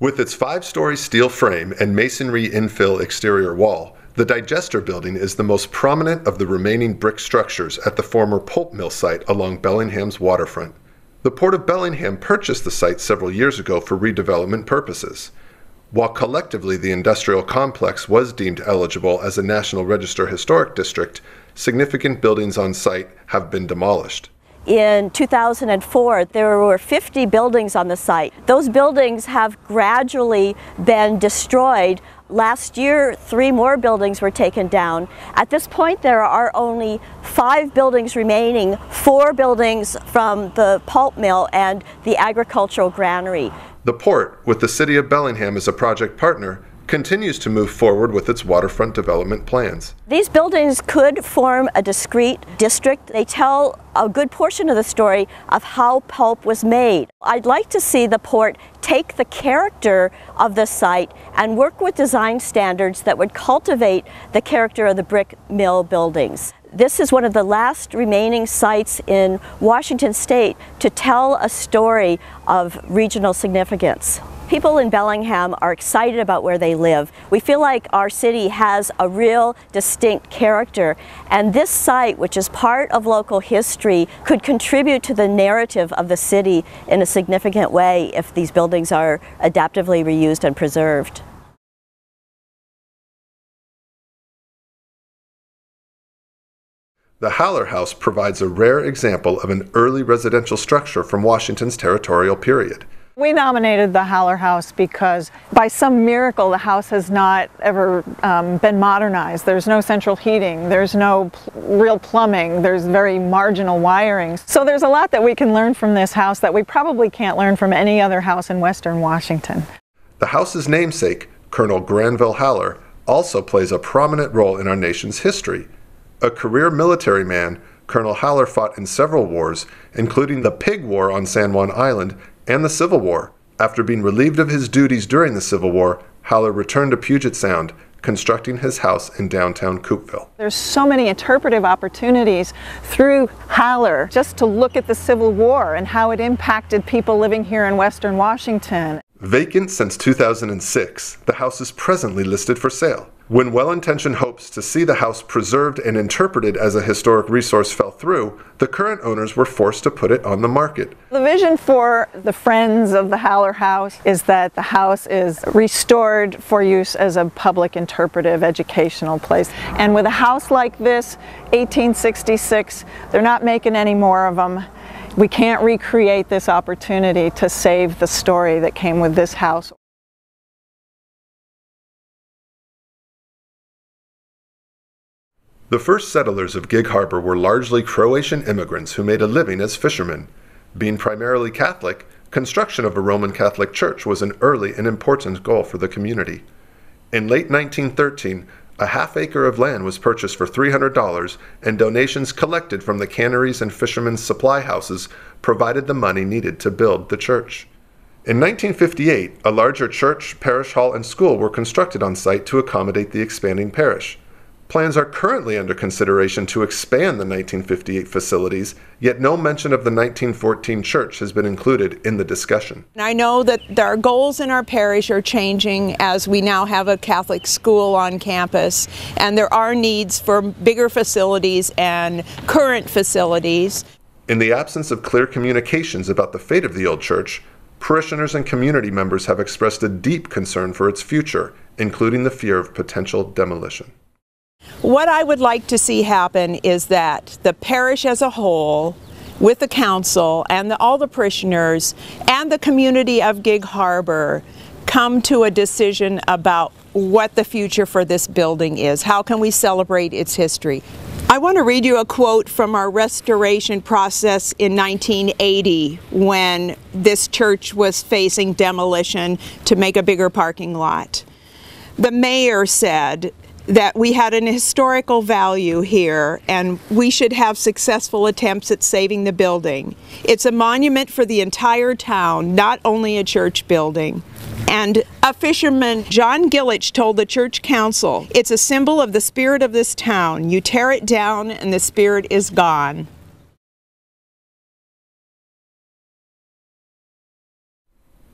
With its five-story steel frame and masonry infill exterior wall, the digester building is the most prominent of the remaining brick structures at the former pulp mill site along Bellingham's waterfront. The Port of Bellingham purchased the site several years ago for redevelopment purposes. While collectively the industrial complex was deemed eligible as a National Register Historic District, significant buildings on site have been demolished. In 2004, there were 50 buildings on the site. Those buildings have gradually been destroyed. Last year, 3 more buildings were taken down. At this point, there are only 5 buildings remaining, 4 buildings from the pulp mill and the agricultural granary. The port, with the City of Bellingham as a project partner, continues to move forward with its waterfront development plans. These buildings could form a discrete district. They tell a good portion of the story of how pulp was made. I'd like to see the port take the character of the site and work with design standards that would cultivate the character of the brick mill buildings. This is one of the last remaining sites in Washington State to tell a story of regional significance. People in Bellingham are excited about where they live. We feel like our city has a real distinct character, and this site, which is part of local history, could contribute to the narrative of the city in a significant way if these buildings are adaptively reused and preserved. The Haller House provides a rare example of an early residential structure from Washington's territorial period. We nominated the Haller House because by some miracle the house has not ever been modernized. There's no central heating, there's no real plumbing, there's very marginal wiring. So there's a lot that we can learn from this house that we probably can't learn from any other house in Western Washington. The house's namesake, Colonel Granville Haller, also plays a prominent role in our nation's history. A career military man, Colonel Haller fought in several wars, including the Pig War on San Juan Island and the Civil War. After being relieved of his duties during the Civil War, Haller returned to Puget Sound, constructing his house in downtown Coupeville. There's so many interpretive opportunities through Haller just to look at the Civil War and how it impacted people living here in Western Washington. Vacant since 2006, the house is presently listed for sale. When well-intentioned hopes to see the house preserved and interpreted as a historic resource fell through, the current owners were forced to put it on the market. The vision for the Friends of the Haller House is that the house is restored for use as a public interpretive educational place. And with a house like this, 1866, they're not making any more of them. We can't recreate this opportunity to save the story that came with this house. The first settlers of Gig Harbor were largely Croatian immigrants who made a living as fishermen. Being primarily Catholic, construction of a Roman Catholic church was an early and important goal for the community. In late 1913, a half-acre of land was purchased for $300, and donations collected from the canneries and fishermen's supply houses provided the money needed to build the church. In 1958, a larger church, parish hall, and school were constructed on site to accommodate the expanding parish. Plans are currently under consideration to expand the 1958 facilities, yet no mention of the 1914 church has been included in the discussion. I know that our goals in our parish are changing as we now have a Catholic school on campus, and there are needs for bigger facilities and current facilities. In the absence of clear communications about the fate of the old church, parishioners and community members have expressed a deep concern for its future, including the fear of potential demolition. What I would like to see happen is that the parish as a whole, with the council and all the parishioners and the community of Gig Harbor, come to a decision about what the future for this building is. How can we celebrate its history? I want to read you a quote from our restoration process in 1980 when this church was facing demolition to make a bigger parking lot. The mayor said that we had an historical value here and we should have successful attempts at saving the building. It's a monument for the entire town, not only a church building. And a fisherman, John Gillich, told the church council, it's a symbol of the spirit of this town. You tear it down and the spirit is gone.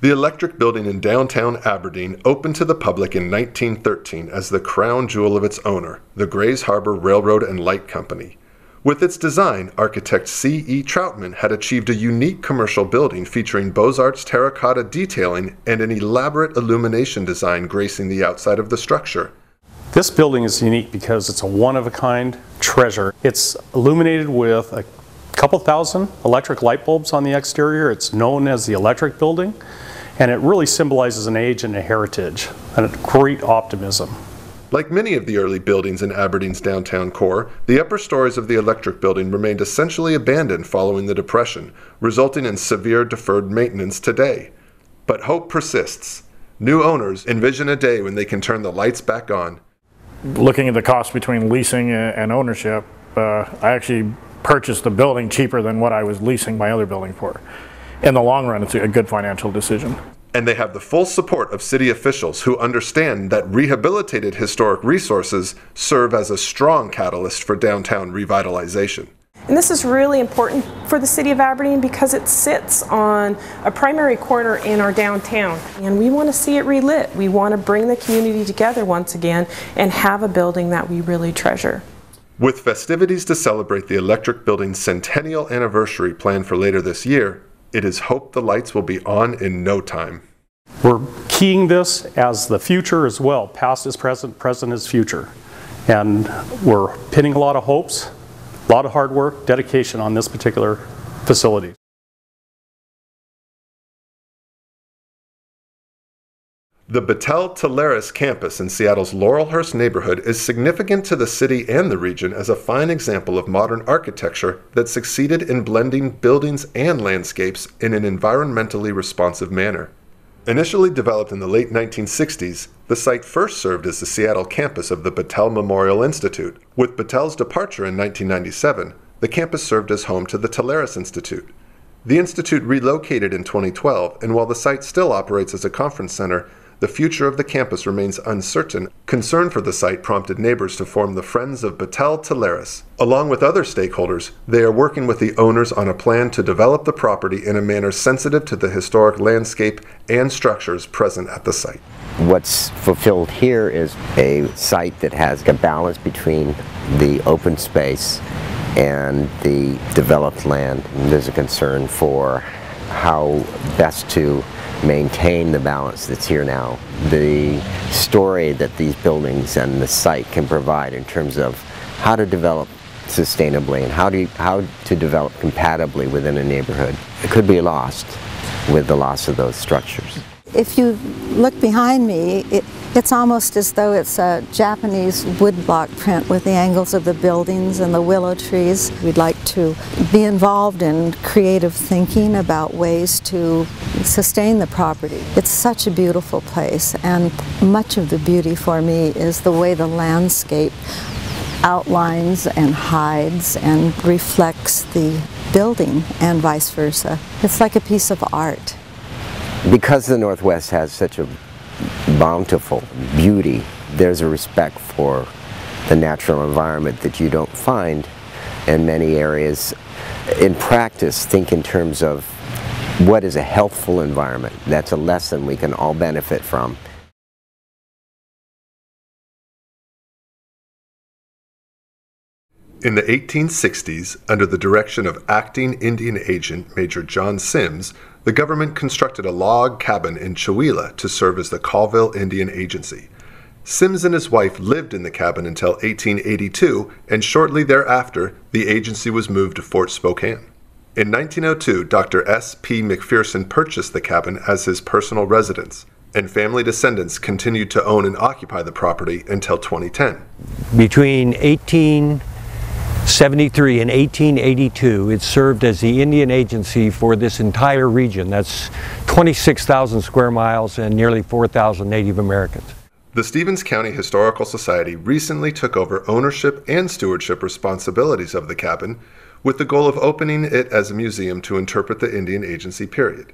The Electric Building in downtown Aberdeen opened to the public in 1913 as the crown jewel of its owner, the Grays Harbor Railroad and Light Company. With its design, architect C.E. Troutman had achieved a unique commercial building featuring Beaux-Arts terracotta detailing and an elaborate illumination design gracing the outside of the structure. This building is unique because it's a one-of-a-kind treasure. It's illuminated with a couple thousand electric light bulbs on the exterior. It's known as the Electric Building, and it really symbolizes an age and a heritage and a great optimism. Like many of the early buildings in Aberdeen's downtown core, the upper stories of the Electric Building remained essentially abandoned following the Depression, resulting in severe deferred maintenance today. But hope persists. New owners envision a day when they can turn the lights back on. Looking at the cost between leasing and ownership, I actually purchased the building cheaper than what I was leasing my other building for. In the long run, it's a good financial decision. And they have the full support of city officials who understand that rehabilitated historic resources serve as a strong catalyst for downtown revitalization. And this is really important for the city of Aberdeen because it sits on a primary corner in our downtown. And we want to see it relit. We want to bring the community together once again and have a building that we really treasure. With festivities to celebrate the Electric Building's centennial anniversary planned for later this year, it is hoped the lights will be on in no time. We're keying this as the future as well. Past is present, present is future. And we're pinning a lot of hopes, a lot of hard work, dedication on this particular facility. The Battelle/Talaris campus in Seattle's Laurelhurst neighborhood is significant to the city and the region as a fine example of modern architecture that succeeded in blending buildings and landscapes in an environmentally responsive manner. Initially developed in the late 1960s, the site first served as the Seattle campus of the Battelle Memorial Institute. With Battelle's departure in 1997, the campus served as home to the Talaris Institute. The institute relocated in 2012, and while the site still operates as a conference center, the future of the campus remains uncertain. Concern for the site prompted neighbors to form the Friends of Battelle/Talaris. Along with other stakeholders, they are working with the owners on a plan to develop the property in a manner sensitive to the historic landscape and structures present at the site. What's fulfilled here is a site that has a balance between the open space and the developed land. And there's a concern for how best to maintain the balance that's here now. The story that these buildings and the site can provide in terms of how to develop sustainably and how to develop compatibly within a neighborhood, it could be lost with the loss of those structures. If you look behind me, it's almost as though it's a Japanese woodblock print with the angles of the buildings and the willow trees. We'd like to be involved in creative thinking about ways to sustain the property. It's such a beautiful place, and much of the beauty for me is the way the landscape outlines and hides and reflects the building and vice versa. It's like a piece of art. Because the Northwest has such a bountiful beauty, there's a respect for the natural environment that you don't find in many areas. In practice, think in terms of what is a healthful environment. That's a lesson we can all benefit from. In the 1860s, under the direction of acting Indian agent Major John Sims, the government constructed a log cabin in Chewelah to serve as the Colville Indian Agency. Sims and his wife lived in the cabin until 1882, and shortly thereafter, the agency was moved to Fort Spokane. In 1902, Dr. S. P. McPherson purchased the cabin as his personal residence, and family descendants continued to own and occupy the property until 2010. Between 1873 and 1882, it served as the Indian Agency for this entire region. That's 26,000 square miles and nearly 4,000 Native Americans. The Stevens County Historical Society recently took over ownership and stewardship responsibilities of the cabin with the goal of opening it as a museum to interpret the Indian Agency period.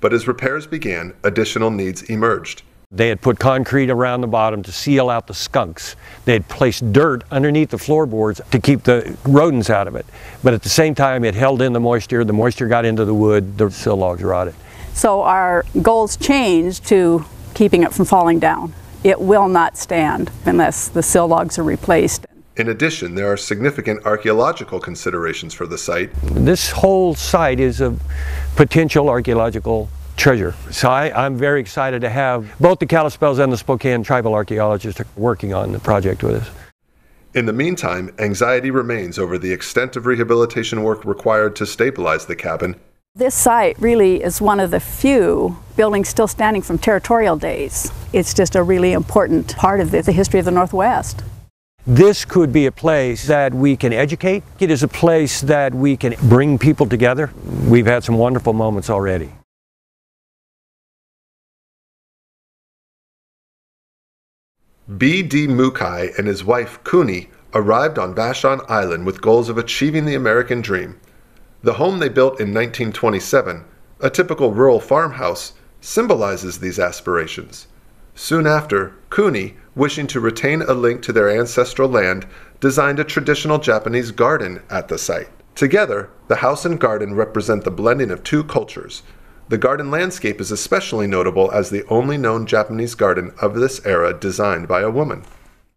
But as repairs began, additional needs emerged. They had put concrete around the bottom to seal out the skunks. They had placed dirt underneath the floorboards to keep the rodents out of it. But at the same time, it held in the moisture got into the wood, the sill logs rotted. So our goals changed to keeping it from falling down. It will not stand unless the sill logs are replaced. In addition, there are significant archaeological considerations for the site. This whole site is a potential archaeological treasure. So I'm very excited to have both the Kalispels and the Spokane tribal archaeologists working on the project with us. In the meantime, anxiety remains over the extent of rehabilitation work required to stabilize the cabin. This site really is one of the few buildings still standing from territorial days. It's just a really important part of the history of the Northwest. This could be a place that we can educate. It is a place that we can bring people together. We've had some wonderful moments already. B.D. Mukai and his wife Kuni arrived on Vashon Island with goals of achieving the American dream. The home they built in 1927, a typical rural farmhouse, symbolizes these aspirations. Soon after, Kuni, wishing to retain a link to their ancestral land, designed a traditional Japanese garden at the site. Together, the house and garden represent the blending of two cultures. The garden landscape is especially notable as the only known Japanese garden of this era designed by a woman.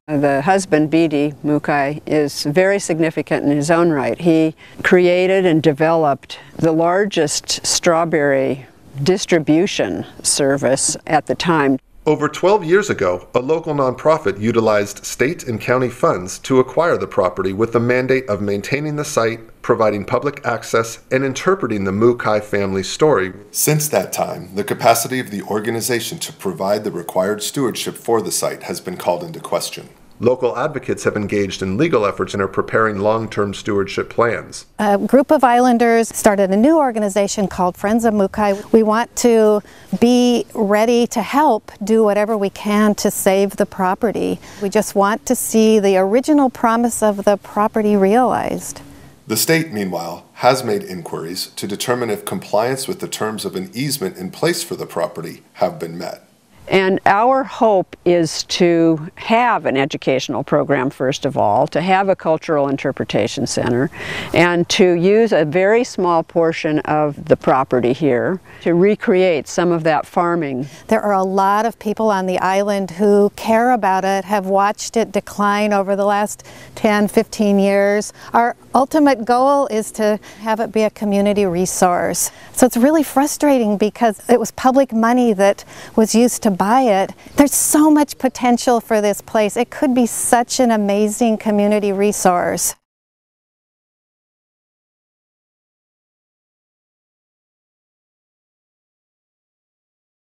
The husband, B.D. Mukai, is very significant in his own right. He created and developed the largest strawberry distribution service at the time. Over 12 years ago, a local nonprofit utilized state and county funds to acquire the property with the mandate of maintaining the site, providing public access, and interpreting the Mukai family story. Since that time, the capacity of the organization to provide the required stewardship for the site has been called into question. Local advocates have engaged in legal efforts and are preparing long-term stewardship plans. A group of islanders started a new organization called Friends of Mukai. We want to be ready to help do whatever we can to save the property. We just want to see the original promise of the property realized. The state, meanwhile, has made inquiries to determine if compliance with the terms of an easement in place for the property have been met. And our hope is to have an educational program, first of all, to have a cultural interpretation center, and to use a very small portion of the property here to recreate some of that farming. There are a lot of people on the island who care about it, have watched it decline over the last 10, 15 years. Our ultimate goal is to have it be a community resource. So it's really frustrating because it was public money that was used to buy it. There's so much potential for this place. It could be such an amazing community resource.